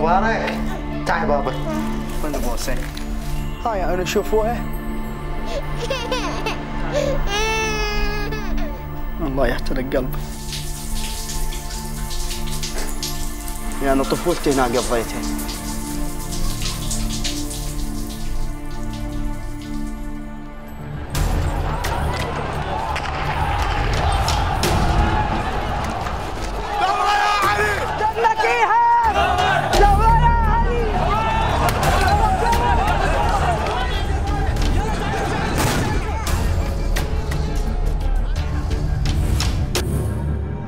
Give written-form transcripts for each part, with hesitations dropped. مبارك تعال بابا. وين بوسه؟ هاي انا شوفوها. الله يحترق قلبه. يعني انا طفولتي هنا قضيتها.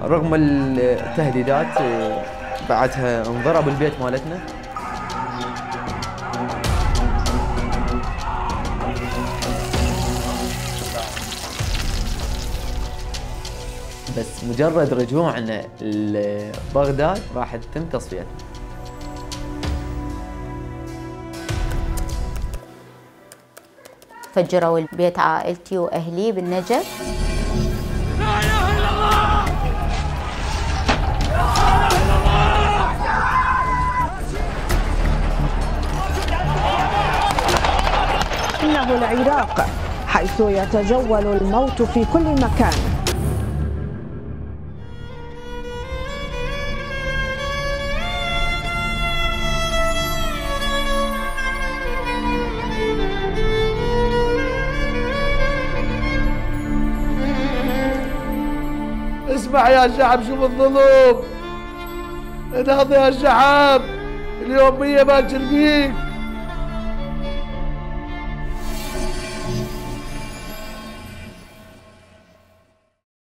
رغم التهديدات بعدها انضرب البيت مالتنا. بس مجرد رجوعنا لبغداد راح تتم تصفيتنا. فجروا البيت عائلتي واهلي بالنجف. إنه العراق حيث يتجول الموت في كل مكان. اسمع يا شعب شوف الظلم، انهض يا شعب، اليومية باكر بيك.